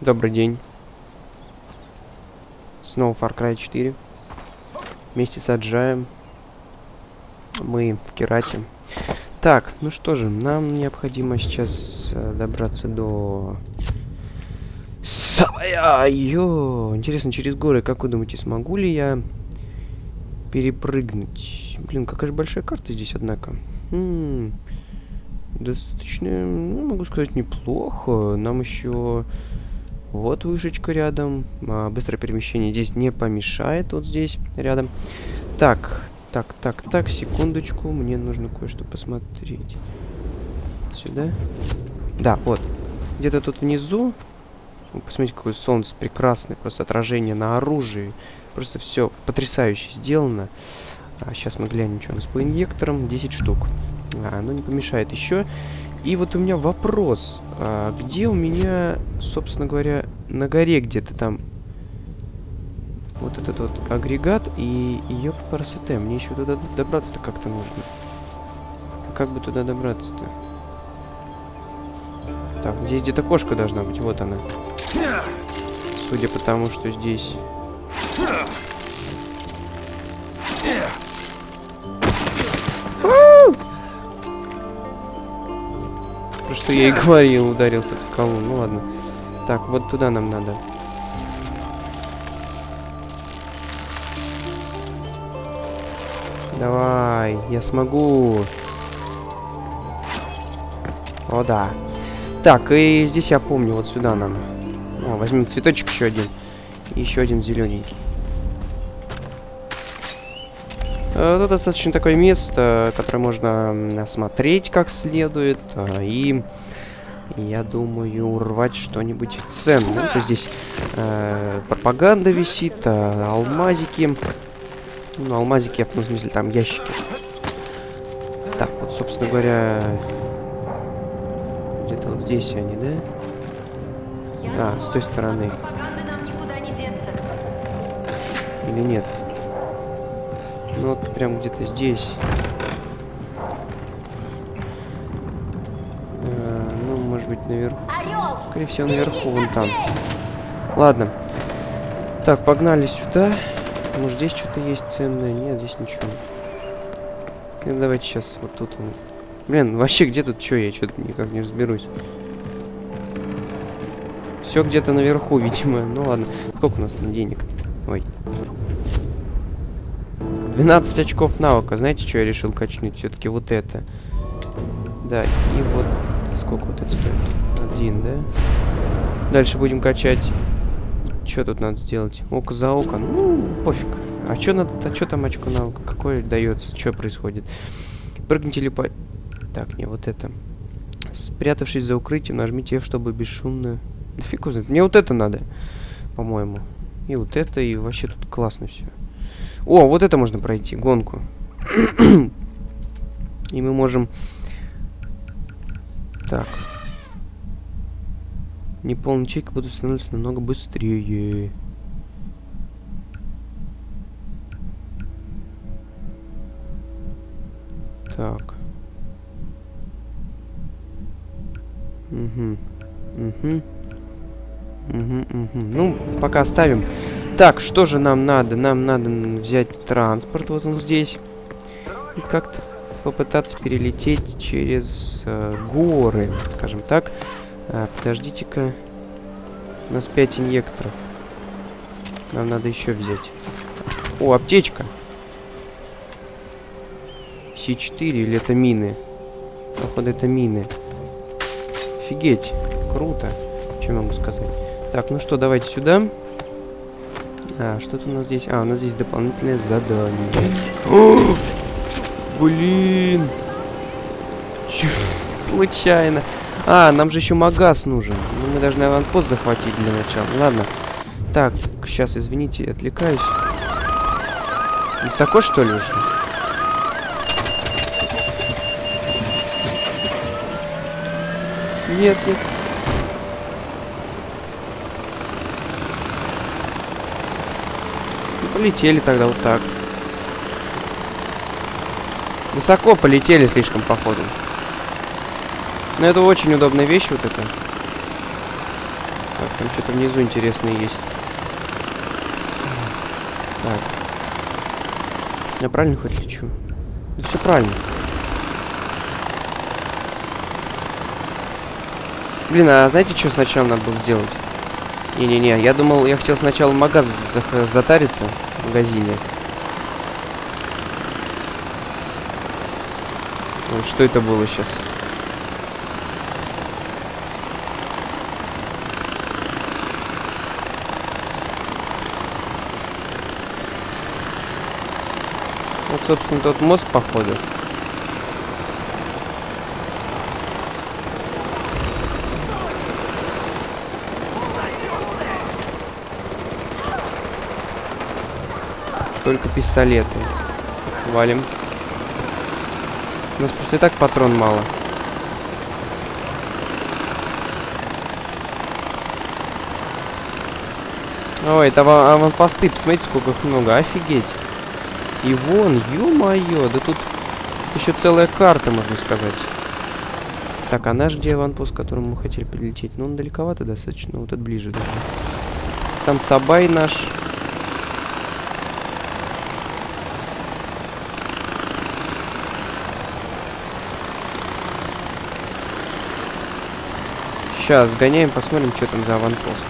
Добрый день. Снова Far Cry 4. Вместе с Аджаем. Мы в Кирате. Так, ну что же, нам необходимо сейчас добраться до... Савая! Йо! Интересно, через горы, как вы думаете, смогу ли я перепрыгнуть? Блин, какая же большая карта здесь, однако. Достаточно, ну, могу сказать, неплохо. Нам еще... Вот вышечка рядом. Быстрое перемещение здесь не помешает. Вот здесь, рядом. Так, секундочку. Мне нужно кое-что посмотреть. Сюда. Да, вот. Где-то тут внизу. Посмотрите, какое солнце прекрасное. Просто отражение на оружии. Просто все потрясающе сделано. Сейчас мы глянем, что у нас по инъекторам. 10 штук. Оно не помешает еще. И вот у меня вопрос. Где у меня, собственно говоря, на горе где-то там вот этот вот агрегат и ее красота? Мне еще туда добраться-то как-то нужно. Как бы туда добраться-то? Так, здесь где-то кошка должна быть. Вот она. Судя по тому, что здесь... Про что я и говорил, ударился в скалу. Ну ладно. Так, вот туда нам надо. Давай, я смогу. О, да. Так, и здесь я помню, вот сюда нам. О, возьмем цветочек еще один. Еще один зелененький. Это достаточно такое место, которое можно осмотреть как следует. И я думаю, урвать что-нибудь ценное. Вот здесь пропаганда висит, алмазики. Ну, алмазики, в том смысле, там ящики. Так, вот, собственно говоря, где-то вот здесь они, да? А, с той стороны. Или нет? Ну, вот прям где-то здесь. Ну, может быть, наверху. Скорее всего, наверху, вон там. Ладно. Так, погнали сюда. Может, здесь что-то есть ценное? Нет, здесь ничего. Ну, давайте сейчас вот тут. Блин, вообще, где тут что? Я что-то никак не разберусь. Все где-то наверху, видимо. Ну, ладно. Сколько у нас там денег-то? Ой. 12 очков навыка. Знаете, что я решил качнуть? Все-таки вот это. Да, и вот... Сколько вот это стоит? 1, да? Дальше будем качать. Что тут надо сделать? Око за око. Ну, пофиг. А что надо? А что там очко навыка? Какое дается? Что происходит? Прыгните ли по... Так, не, вот это. Спрятавшись за укрытием, нажмите F, чтобы бесшумно... Да фиг узнает. Мне вот это надо, по-моему. И вот это, и вообще тут классно все. О, вот это можно пройти, гонку. И мы можем... Так. Неполные ячейки будут становиться намного быстрее. Так. Ну, пока оставим. Так, что же нам надо? Нам надо взять транспорт, вот он здесь. И как-то попытаться перелететь через горы, скажем так. Подождите-ка. У нас 5 инъекторов. Нам надо еще взять. О, аптечка. С4 или это мины? Походу, это мины. Офигеть, круто. Чем я могу сказать? Так, ну что, давайте сюда. Что-то у нас здесь... у нас здесь дополнительное задание. О! Блин! Чёрт, случайно. Нам же еще магаз нужен. Ну, мы должны аванпост захватить для начала. Ладно. Так, сейчас, извините, отвлекаюсь. Высоко, что ли, уже? Нет, нет. Полетели тогда вот так. Высоко полетели слишком, походу. Но это очень удобная вещь вот эта. Так, там что-то внизу интересное есть. Так. Я правильно хоть лечу? Да все правильно. Блин, а знаете, что сначала надо было сделать? Не-не-не, я думал, я хотел сначала в магаз затариться в магазине. Вот что это было сейчас? Вот, собственно, тот мост, походу. Только пистолеты. Валим. У нас просто и так патрон мало. Ой, это аванпосты. Посмотрите, сколько их много. Офигеть. И вон, ё-моё. Да тут еще целая карта, можно сказать. Так, а наш где аванпост, к которому мы хотели прилететь? Ну, он далековато достаточно. Вот это ближе даже. Там Сабай наш... Сейчас сгоняем, посмотрим, что там за аванпост.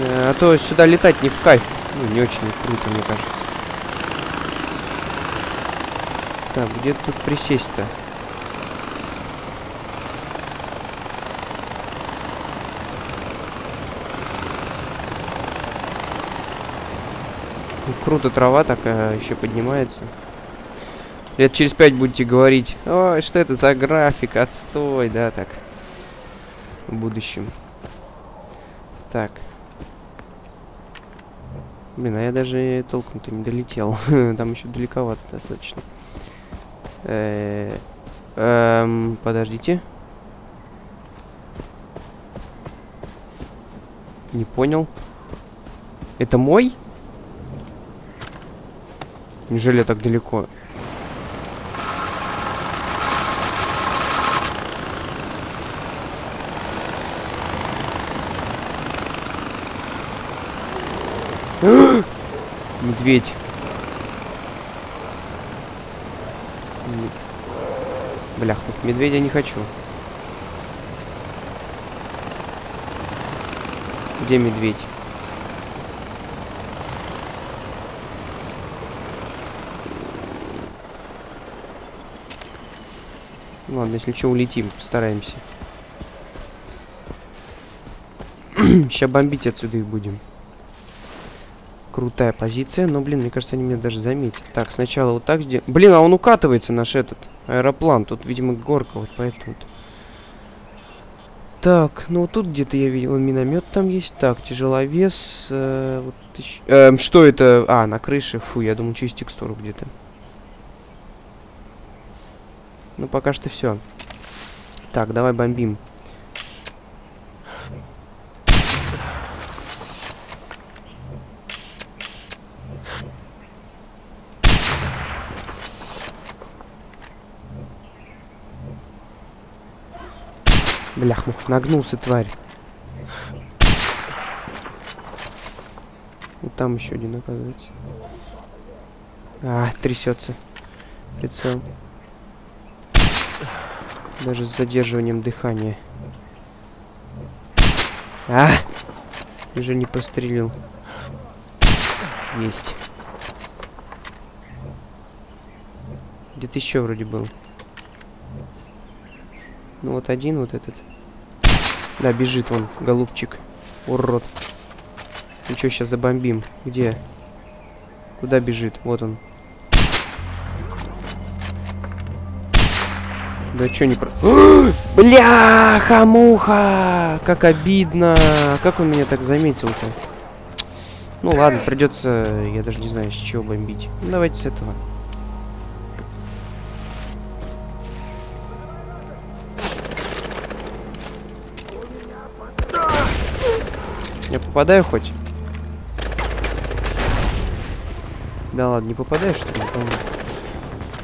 Да, а то сюда летать не в кайф. Ну, не очень круто, мне кажется. Так, где тут присесть-то? Ну, круто, трава такая еще поднимается. Лет через 5 будете говорить: ой, что это за график, отстой, да, так. В будущем. Так. Блин, а я даже толком-то не долетел. Там еще далековато достаточно. Подождите. Не понял. Это мой? Неужели я так далеко? Медведь. Бля, хоть медведя не хочу. Где медведь? Ладно, если что, улетим, постараемся. Сейчас бомбить отсюда их будем. Крутая позиция, но, блин, мне кажется, они меня даже заметят. Так, сначала вот так сделаем. Блин, а он укатывается, наш этот аэроплан. Тут, видимо, горка, вот поэтому. Так, ну вот тут где-то я видел, миномет там есть. Так, тяжеловес. Вот еще... что это? А, на крыше. Фу, я думал, через текстуру где-то. Ну, пока что все. Так, давай бомбим. Блях, нагнулся, тварь. Вот там еще один, оказывается. А, трясется. Прицел. Даже с задерживанием дыхания. А! Уже не прострелил. Есть. Где-то еще вроде был. Ну вот один, вот этот. Да, бежит он, голубчик. Урод. Ну что, сейчас забомбим. Где? Куда бежит? Вот он. Да чё не про... Бляха-муха! Как обидно! Как он меня так заметил-то? Ну ладно, придется, я даже не знаю, с чего бомбить. Ну, давайте с этого. Я попадаю хоть? Да ладно, не попадаешь, что ли?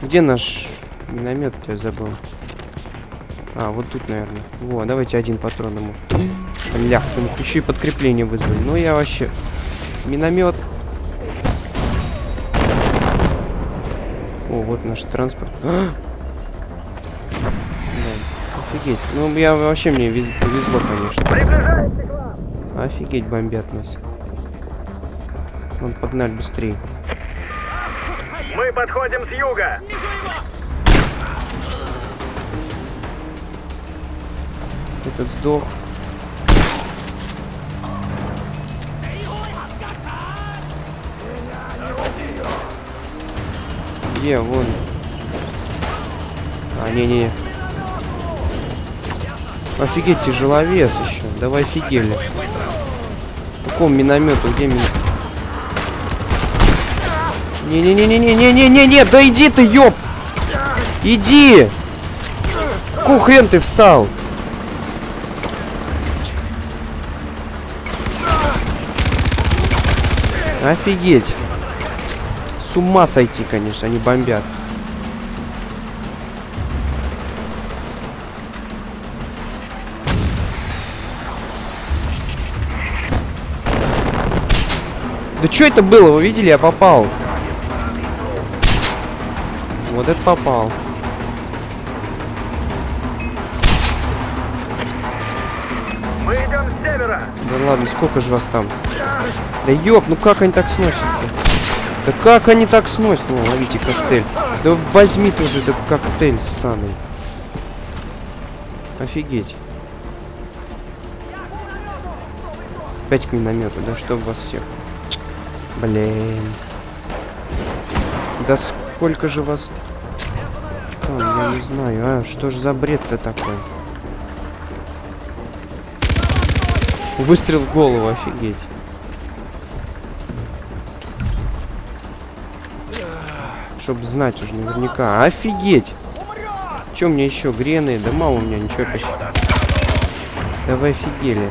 Где наш миномет-то, я забыл. А, вот тут, наверное. Во, давайте один патрон ему. Лях, там еще и подкрепление вызвали. Ну я вообще... Миномет. О, вот наш транспорт. А! Да, офигеть. Ну, я вообще, мне повезло, конечно. Офигеть, бомбят нас. Вон, погнали быстрее. Мы подходим с юга. Этот сдох. Где? Вон. А, не-не-не. Офигеть, тяжеловес еще. Давай, офигели. В каком миномету? Где миномет? Не-не-не-не-не-не-не-не-не! Да иди ты, ёп! Иди! Какого хрен ты встал? Офигеть! С ума сойти, конечно, они бомбят. Да что это было? Вы видели? Я попал. Вот это попал. Мы идем с севера. Да ладно, сколько же вас там? Да ёб, ну как они так сносят-то? Да как они так сносят? О, ловите коктейль. Да возьми ты уже этот коктейль ссаный. Офигеть. Опять к миномету, да чтоб вас всех. Блин. Да сколько же вас... Там, я не знаю. А, что ж за бред-то такой? Выстрел в голову, офигеть. Чтобы знать уже наверняка. Офигеть! Че мне еще? Грены? Да мало у меня ничего почти. Да вы офигели.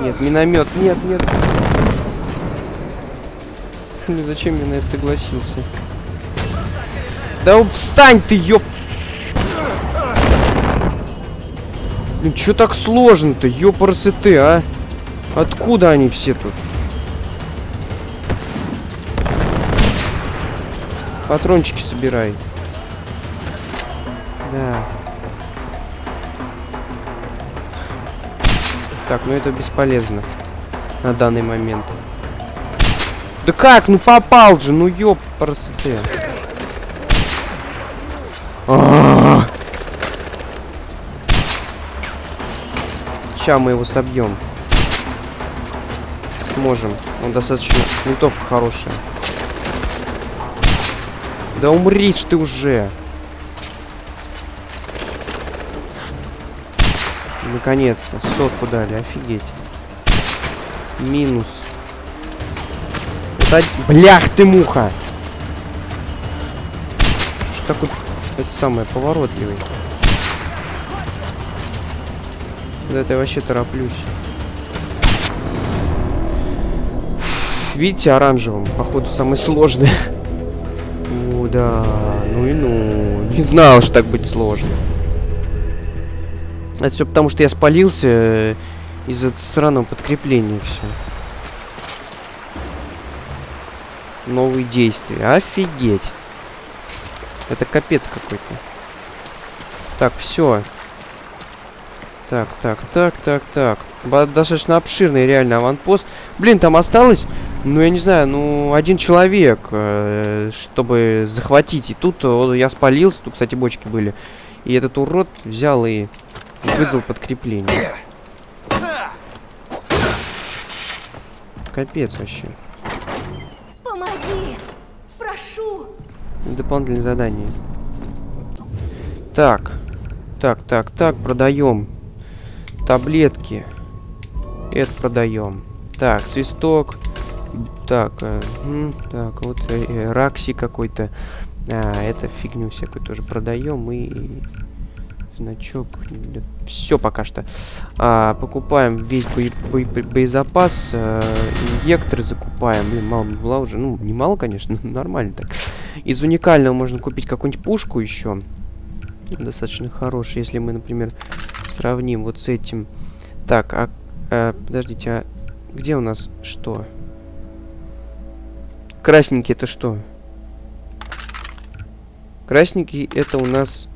Нет, миномет. Нет, нет. Ну зачем я на это согласился? Да встань ты, ёп! Блин, чё так сложно-то, ёпарсы-ты, а? Откуда они все тут? Патрончики собирай. Да. Так, ну это бесполезно на данный момент. Да как? Ну попал же, ну ёпарсы-ты. Мы его собьем, сможем, он достаточно, винтовка хорошая. Да умри ж ты уже, наконец-то сотку дали. Офигеть, минус. Это... блях ты муха, что ж такой, это самое, поворотливый. Да это я вообще тороплюсь. Фу, видите, оранжевым, походу, самый сложный. О, да, ну и ну. Не знал, что так быть сложно. Это все потому, что я спалился из-за сраного подкрепления. Все. Новые действия. Офигеть. Это капец какой-то. Так, все. Так. Достаточно обширный реально аванпост. Блин, там осталось, ну я не знаю, ну один человек, чтобы захватить. И тут я спалился, тут, кстати, бочки были. И этот урод взял и вызвал подкрепление. Капец вообще. Помоги, прошу. Дополнительное задание. Так, продаем. Таблетки. Это продаем. Так, свисток. Так, так, вот ракси какой-то. Это фигню всякую тоже продаем. И Пиночок. Все пока что. Покупаем весь боезапас. Инъекторы закупаем. Блин, мало не было уже. Ну, не мало, конечно, но нормально так. Из уникального можно купить какую-нибудь пушку еще. Достаточно хорошая. Если мы, например, сравним вот с этим. Так, подождите, а где у нас что? Красненький это что? Красненький это у нас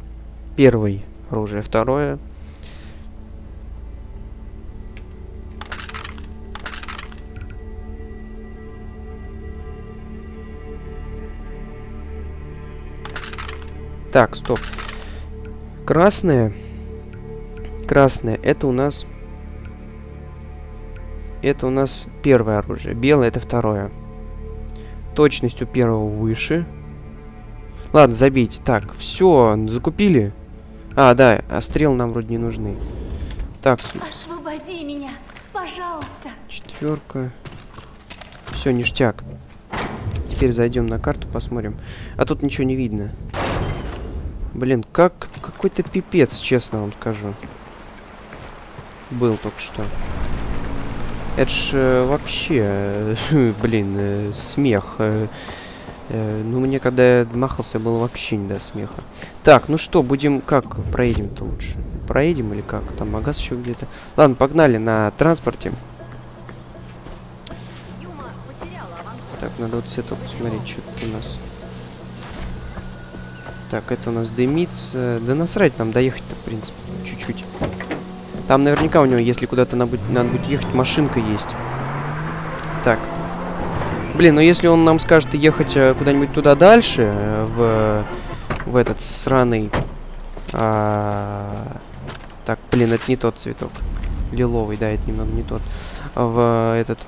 первое оружие, второе. Так, стоп. Красное. Красное это у нас. Это у нас первое оружие. Белое это второе. Точность у первого выше. Ладно, забейте. Так, все, закупили. А, да, а стрел нам вроде не нужны. Так, освободи меня, пожалуйста. Четверка. Все, ништяк. Теперь зайдем на карту, посмотрим. А тут ничего не видно. Блин, как какой-то пипец, честно вам скажу. Был только что. Это ж вообще, блин, смех. Ну, мне когда я махался, было вообще не до смеха. Так, ну что, будем как? Проедем-то лучше. Проедем или как? Там магаз еще где-то. Ладно, погнали на транспорте. Так, надо вот с этого посмотреть, что тут у нас. Так, это у нас дымится. Да насрать нам доехать-то, в принципе, чуть-чуть. Там наверняка у него, если куда-то надо будет ехать, машинка есть. Так. Блин, ну если он нам скажет ехать куда-нибудь туда дальше, в этот сраный... Так, блин, это не тот цветок. Лиловый, да, это немного не тот. В этот...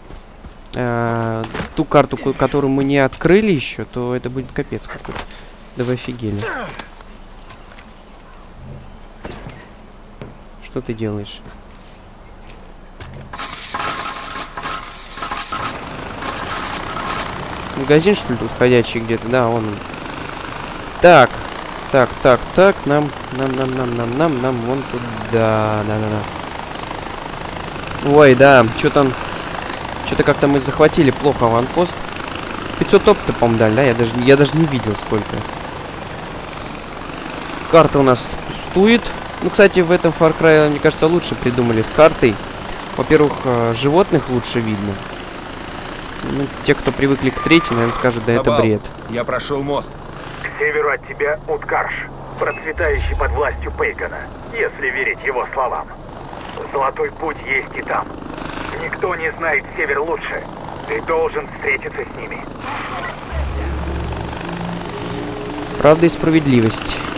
ту карту, которую мы не открыли еще, то это будет капец какой-то. Да вы офигели. Что ты делаешь? Магазин, что ли, тут ходячий где-то? Да, он. Так. Так, так, так. Нам вон туда. Да. Ой, да. Что там? Что-то как-то мы захватили плохо аванпост. 500 опыта, по-моему, дали, да? Я даже не видел, сколько. Карта у нас пустует. Ну, кстати, в этом Far Cry, мне кажется, лучше придумали с картой. Во-первых, животных лучше видно. Ну, те, кто привыкли к третьей, наверное, скажут, да, это бред. Я прошел мост. К северу от тебя Уткарш, процветающий под властью Пейкона, если верить его словам. Золотой путь есть и там. Никто не знает север лучше. Ты должен встретиться с ними. Правда и справедливость.